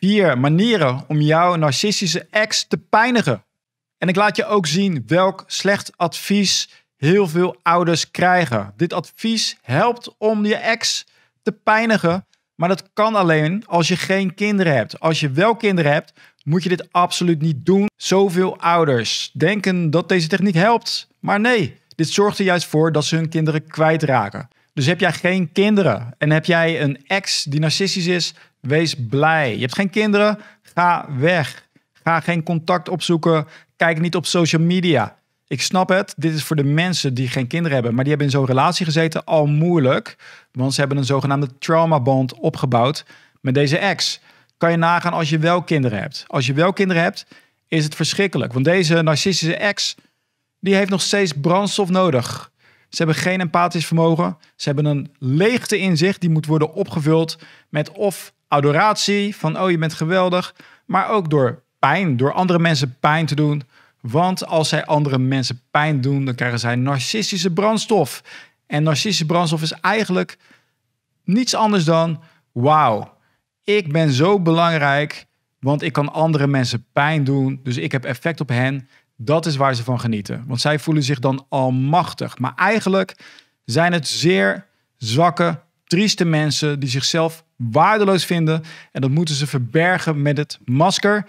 4 manieren om jouw narcistische ex te pijnigen. En ik laat je ook zien welk slecht advies heel veel ouders krijgen. Dit advies helpt om je ex te pijnigen, maar dat kan alleen als je geen kinderen hebt. Als je wel kinderen hebt, moet je dit absoluut niet doen. Zoveel ouders denken dat deze techniek helpt, maar nee. Dit zorgt er juist voor dat ze hun kinderen kwijtraken. Dus heb jij geen kinderen en heb jij een ex die narcistisch is, wees blij. Je hebt geen kinderen, ga weg. Ga geen contact opzoeken, kijk niet op social media. Ik snap het, dit is voor de mensen die geen kinderen hebben, maar die hebben in zo'n relatie gezeten al moeilijk. Want ze hebben een zogenaamde traumaband opgebouwd met deze ex. Kan je nagaan als je wel kinderen hebt. Als je wel kinderen hebt, is het verschrikkelijk. Want deze narcistische ex, die heeft nog steeds brandstof nodig. Ze hebben geen empathisch vermogen. Ze hebben een leegte in zich die moet worden opgevuld met of adoratie van oh je bent geweldig, maar ook door pijn, door andere mensen pijn te doen. Want als zij andere mensen pijn doen, dan krijgen zij narcistische brandstof. En narcistische brandstof is eigenlijk niets anders dan wauw, ik ben zo belangrijk, want ik kan andere mensen pijn doen, dus ik heb effect op hen. Dat is waar ze van genieten. Want zij voelen zich dan almachtig. Maar eigenlijk zijn het zeer zwakke, trieste mensen die zichzelf waardeloos vinden. En dat moeten ze verbergen met het masker.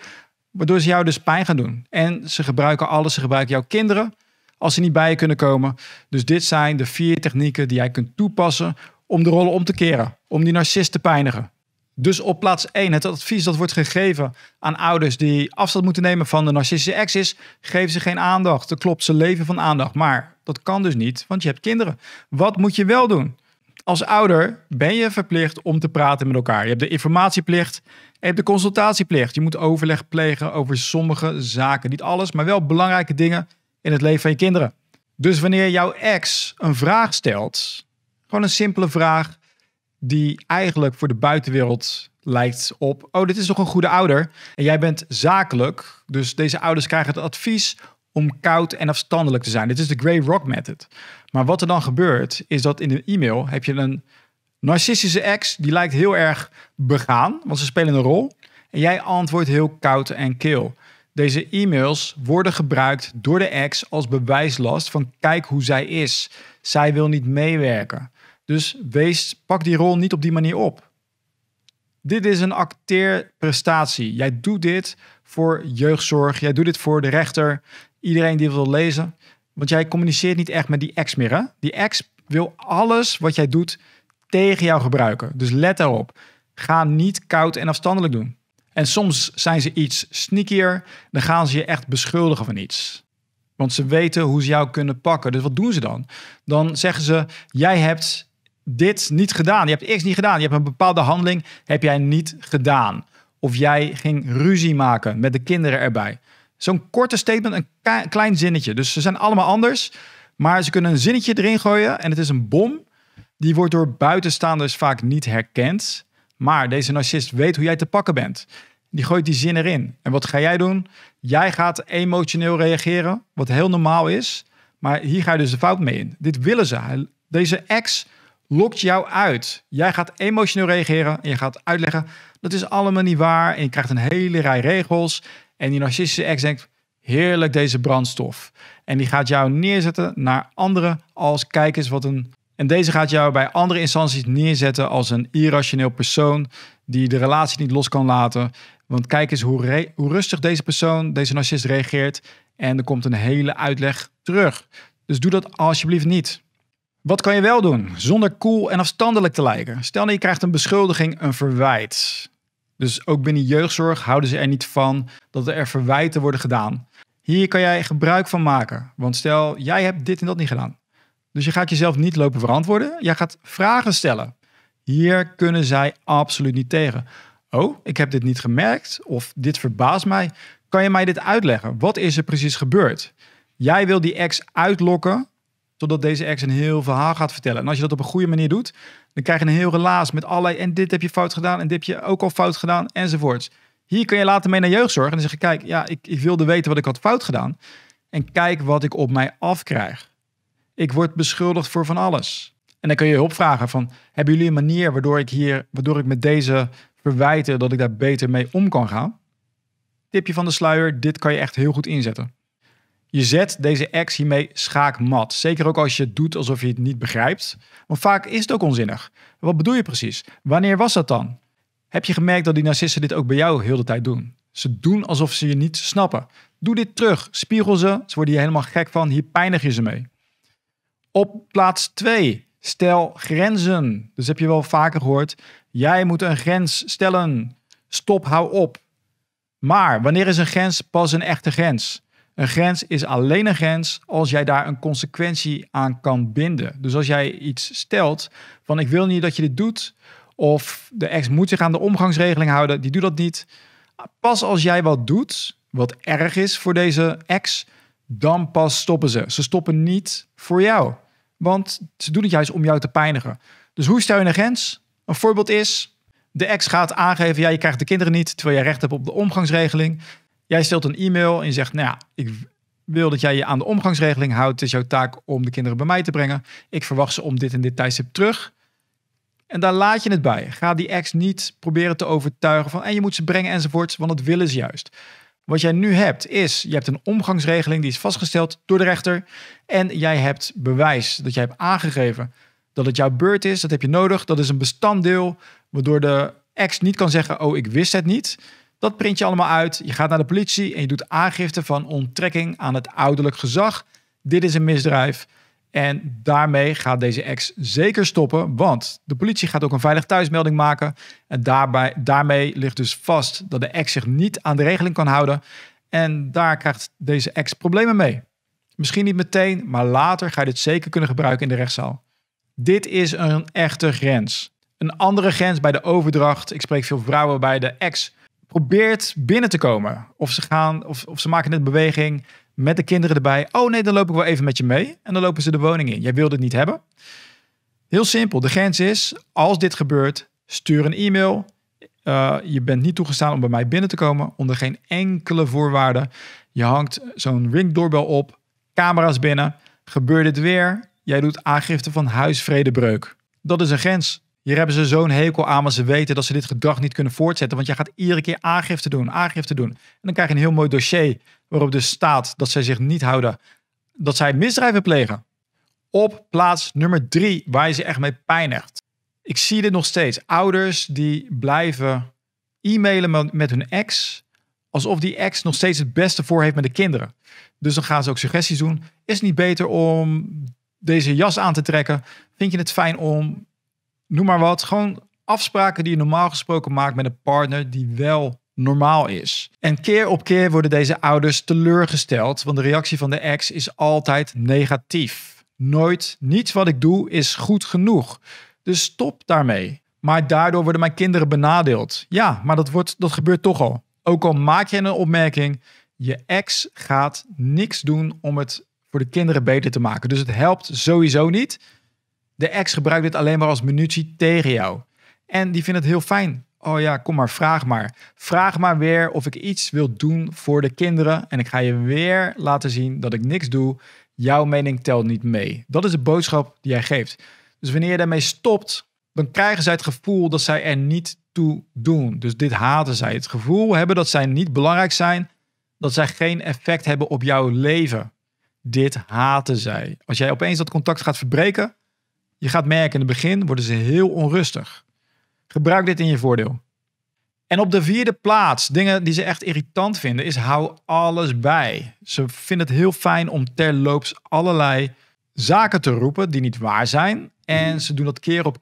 Waardoor ze jou dus pijn gaan doen. En ze gebruiken alles. Ze gebruiken jouw kinderen als ze niet bij je kunnen komen. Dus dit zijn de 4 technieken die jij kunt toepassen om de rollen om te keren. Om die narcist te pijnigen. Dus op plaats 1, het advies dat wordt gegeven aan ouders die afstand moeten nemen van de narcistische ex is, geef ze geen aandacht. Dat klopt, ze leven van aandacht. Maar dat kan dus niet, want je hebt kinderen. Wat moet je wel doen? Als ouder ben je verplicht om te praten met elkaar. Je hebt de informatieplicht, je hebt de consultatieplicht. Je moet overleg plegen over sommige zaken. Niet alles, maar wel belangrijke dingen in het leven van je kinderen. Dus wanneer jouw ex een vraag stelt, gewoon een simpele vraag, die eigenlijk voor de buitenwereld lijkt op oh, dit is toch een goede ouder. En jij bent zakelijk, dus deze ouders krijgen het advies om koud en afstandelijk te zijn. Dit is de Grey Rock Method. Maar wat er dan gebeurt, is dat in een e-mail heb je een narcistische ex, die lijkt heel erg begaan, want ze spelen een rol. En jij antwoordt heel koud en kil. Deze e-mails worden gebruikt door de ex als bewijslast van kijk hoe zij is. Zij wil niet meewerken. Dus pak die rol niet op die manier op. Dit is een acteerprestatie. Jij doet dit voor jeugdzorg. Jij doet dit voor de rechter. Iedereen die wil lezen. Want jij communiceert niet echt met die ex meer. Hè? Die ex wil alles wat jij doet tegen jou gebruiken. Dus let daarop. Ga niet koud en afstandelijk doen. En soms zijn ze iets sneakier. Dan gaan ze je echt beschuldigen van iets. Want ze weten hoe ze jou kunnen pakken. Dus wat doen ze dan? Dan zeggen ze, jij hebt dit niet gedaan. Je hebt X niet gedaan. Je hebt een bepaalde handeling, heb jij niet gedaan. Of jij ging ruzie maken met de kinderen erbij. Zo'n korte statement, een klein zinnetje. Dus ze zijn allemaal anders. Maar ze kunnen een zinnetje erin gooien. En het is een bom. Die wordt door buitenstaanders vaak niet herkend. Maar deze narcist weet hoe jij te pakken bent. Die gooit die zin erin. En wat ga jij doen? Jij gaat emotioneel reageren, wat heel normaal is. Maar hier ga je dus de fout mee in. Dit willen ze. Deze ex lokt jou uit. Jij gaat emotioneel reageren en je gaat uitleggen, dat is allemaal niet waar. En je krijgt een hele rij regels. En die narcistische ex denkt, heerlijk deze brandstof. En die gaat jou neerzetten naar anderen als kijk eens wat een... En deze gaat jou bij andere instanties neerzetten als een irrationeel persoon die de relatie niet los kan laten. Want kijk eens hoe rustig deze narcist reageert. En er komt een hele uitleg terug. Dus doe dat alsjeblieft niet. Wat kan je wel doen zonder cool en afstandelijk te lijken? Stel dat je krijgt een beschuldiging, een verwijt. Dus ook binnen jeugdzorg houden ze er niet van dat er verwijten worden gedaan. Hier kan jij gebruik van maken. Want stel, jij hebt dit en dat niet gedaan. Dus je gaat jezelf niet lopen verantwoorden. Jij gaat vragen stellen. Hier kunnen zij absoluut niet tegen. Oh, ik heb dit niet gemerkt. Of dit verbaast mij. Kan je mij dit uitleggen? Wat is er precies gebeurd? Jij wil die ex uitlokken. Totdat deze ex een heel verhaal gaat vertellen. En als je dat op een goede manier doet. Dan krijg je een heel relaas met allerlei. En dit heb je fout gedaan. En dit heb je ook al fout gedaan. Enzovoorts. Hier kun je later mee naar jeugdzorg. En dan zeg je, kijk, ja, ik wilde weten wat ik had fout gedaan. En kijk wat ik op mij afkrijg. Ik word beschuldigd voor van alles. En dan kun je hulp vragen van, hebben jullie een manier waardoor ik met deze verwijten dat ik daar beter mee om kan gaan? Tipje van de sluier, dit kan je echt heel goed inzetten. Je zet deze ex hiermee schaakmat. Zeker ook als je het doet alsof je het niet begrijpt. Want vaak is het ook onzinnig. Wat bedoel je precies? Wanneer was dat dan? Heb je gemerkt dat die narcisten dit ook bij jou heel de tijd doen? Ze doen alsof ze je niet snappen. Doe dit terug. Spiegel ze. Ze worden hier helemaal gek van. Hier pijnig je ze mee. Op plaats 2. Stel grenzen. Dus heb je wel vaker gehoord. Jij moet een grens stellen. Stop, hou op. Maar wanneer is een grens pas een echte grens? Een grens is alleen een grens als jij daar een consequentie aan kan binden. Dus als jij iets stelt van ik wil niet dat je dit doet, of de ex moet zich aan de omgangsregeling houden, die doet dat niet. Pas als jij wat doet, wat erg is voor deze ex, dan pas stoppen ze. Ze stoppen niet voor jou, want ze doen het juist om jou te pijnigen. Dus hoe stel je een grens? Een voorbeeld is, de ex gaat aangeven, ja, je krijgt de kinderen niet, terwijl je recht hebt op de omgangsregeling. Jij stelt een e-mail en je zegt, nou ja, ik wil dat jij je aan de omgangsregeling houdt. Het is jouw taak om de kinderen bij mij te brengen. Ik verwacht ze om dit en dit tijdstip terug. En daar laat je het bij. Ga die ex niet proberen te overtuigen van en je moet ze brengen enzovoorts, want dat willen ze juist. Wat jij nu hebt is, je hebt een omgangsregeling die is vastgesteld door de rechter. En jij hebt bewijs dat jij hebt aangegeven dat het jouw beurt is. Dat heb je nodig. Dat is een bestanddeel waardoor de ex niet kan zeggen, oh, ik wist het niet. Dat print je allemaal uit. Je gaat naar de politie en je doet aangifte van onttrekking aan het ouderlijk gezag. Dit is een misdrijf. En daarmee gaat deze ex zeker stoppen. Want de politie gaat ook een veilig thuismelding maken. En daarmee ligt dus vast dat de ex zich niet aan de regeling kan houden. En daar krijgt deze ex problemen mee. Misschien niet meteen, maar later ga je dit zeker kunnen gebruiken in de rechtszaal. Dit is een echte grens. Een andere grens bij de overdracht. Ik spreek veel vrouwen bij de ex. Probeert binnen te komen. Of ze maken een beweging met de kinderen erbij. Oh nee, dan loop ik wel even met je mee. En dan lopen ze de woning in. Jij wil dit niet hebben. Heel simpel. De grens is, als dit gebeurt, stuur een e-mail. Je bent niet toegestaan om bij mij binnen te komen. Onder geen enkele voorwaarde. Je hangt zo'n ringdoorbel op. Camera's binnen. Gebeurt dit weer? Jij doet aangifte van huisvredebreuk. Dat is een grens. Hier hebben ze zo'n hekel aan, maar ze weten dat ze dit gedrag niet kunnen voortzetten. Want jij gaat iedere keer aangifte doen. En dan krijg je een heel mooi dossier waarop dus staat dat zij zich niet houden. Dat zij misdrijven plegen. Op plaats nummer 3, waar je ze echt mee pijnigt. Ik zie dit nog steeds. Ouders die blijven e-mailen met hun ex. Alsof die ex nog steeds het beste voor heeft met de kinderen. Dus dan gaan ze ook suggesties doen. Is het niet beter om deze jas aan te trekken? Vind je het fijn om... Noem maar wat, gewoon afspraken die je normaal gesproken maakt met een partner die wel normaal is. En keer op keer worden deze ouders teleurgesteld, want de reactie van de ex is altijd negatief. Niets wat ik doe is goed genoeg. Dus stop daarmee. Maar daardoor worden mijn kinderen benadeeld. Ja, maar dat gebeurt toch al. Ook al maak je een opmerking, je ex gaat niks doen om het voor de kinderen beter te maken. Dus het helpt sowieso niet. De ex gebruikt dit alleen maar als munitie tegen jou. En die vindt het heel fijn. Oh ja, kom maar, vraag maar. Vraag maar weer of ik iets wil doen voor de kinderen. En ik ga je weer laten zien dat ik niks doe. Jouw mening telt niet mee. Dat is de boodschap die jij geeft. Dus wanneer je daarmee stopt, dan krijgen zij het gevoel dat zij er niet toe doen. Dus dit haten zij. Het gevoel hebben dat zij niet belangrijk zijn. Dat zij geen effect hebben op jouw leven. Dit haten zij. Als jij opeens dat contact gaat verbreken... Je gaat merken, in het begin worden ze heel onrustig. Gebruik dit in je voordeel. En op de 4e plaats, dingen die ze echt irritant vinden, is hou alles bij. Ze vinden het heel fijn om terloops allerlei zaken te roepen die niet waar zijn. En ze doen dat keer op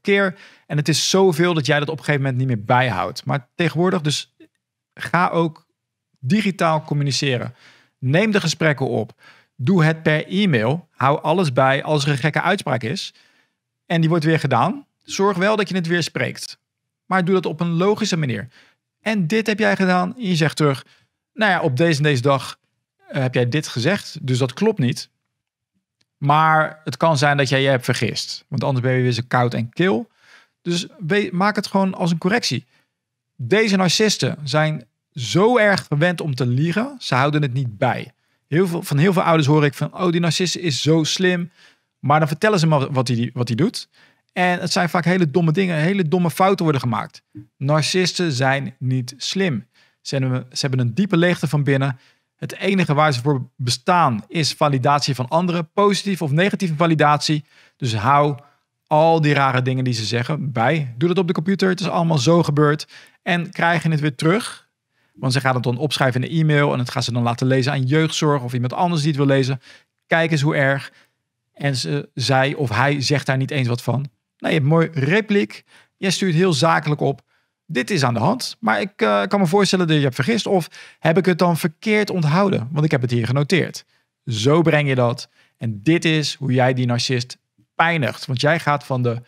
keer. En het is zoveel dat jij dat op een gegeven moment niet meer bijhoudt. Maar tegenwoordig dus, ga ook digitaal communiceren. Neem de gesprekken op. Doe het per e-mail. Hou alles bij als er een gekke uitspraak is. En die wordt weer gedaan. Zorg wel dat je het weer spreekt. Maar doe dat op een logische manier. En dit heb jij gedaan. En je zegt terug, nou ja, op deze en deze dag heb jij dit gezegd. Dus dat klopt niet. Maar het kan zijn dat jij je hebt vergist. Want anders ben je weer zo koud en kil. Dus maak het gewoon als een correctie. Deze narcisten zijn zo erg gewend om te liegen. Ze houden het niet bij. Van heel veel ouders hoor ik van, oh, die narcist is zo slim. Maar dan vertellen ze maar wat hij doet. En het zijn vaak hele domme dingen, hele domme fouten worden gemaakt. Narcisten zijn niet slim. Ze hebben een diepe leegte van binnen. Het enige waar ze voor bestaan is validatie van anderen. Positieve of negatieve validatie. Dus hou al die rare dingen die ze zeggen bij. Doe dat op de computer, het is allemaal zo gebeurd. En krijgen het weer terug. Want ze gaan het dan opschrijven in een e-mail. En het gaan ze dan laten lezen aan jeugdzorg of iemand anders die het wil lezen. Kijk eens hoe erg. En zij of hij zegt daar niet eens wat van. Nou, je hebt een mooi repliek. Je stuurt heel zakelijk op. Dit is aan de hand, maar ik kan me voorstellen dat je hebt vergist. Of heb ik het dan verkeerd onthouden? Want ik heb het hier genoteerd. Zo breng je dat. En dit is hoe jij die narcist pijnigt. Want jij gaat van de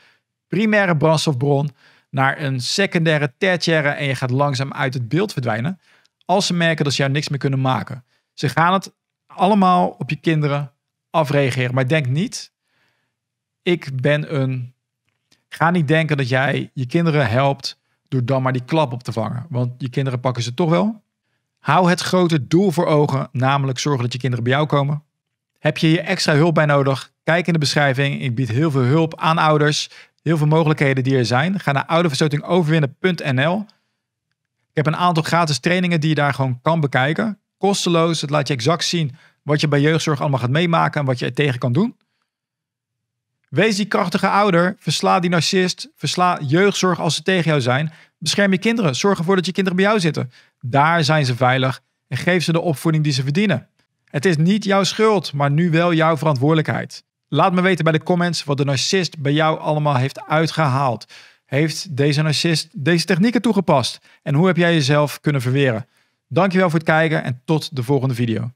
primaire brandstofbron naar een secundaire, tertiaire. En je gaat langzaam uit het beeld verdwijnen. Als ze merken dat ze jou niks meer kunnen maken. Ze gaan het allemaal op je kinderen afreageren. Maar denk niet, ga niet denken dat jij je kinderen helpt door dan maar die klap op te vangen. Want je kinderen pakken ze toch wel. Hou het grote doel voor ogen, namelijk zorgen dat je kinderen bij jou komen. Heb je hier extra hulp bij nodig? Kijk in de beschrijving. Ik bied heel veel hulp aan ouders. Heel veel mogelijkheden die er zijn. Ga naar ouderverstotingoverwinnen.nl. Ik heb een aantal gratis trainingen die je daar gewoon kan bekijken. Kosteloos. Het laat je exact zien wat je bij jeugdzorg allemaal gaat meemaken en wat je er tegen kan doen. Wees die krachtige ouder, versla die narcist, versla jeugdzorg als ze tegen jou zijn. Bescherm je kinderen, zorg ervoor dat je kinderen bij jou zitten. Daar zijn ze veilig en geef ze de opvoeding die ze verdienen. Het is niet jouw schuld, maar nu wel jouw verantwoordelijkheid. Laat me weten bij de comments wat de narcist bij jou allemaal heeft uitgehaald. Heeft deze narcist deze technieken toegepast? En hoe heb jij jezelf kunnen verweren? Dankjewel voor het kijken en tot de volgende video.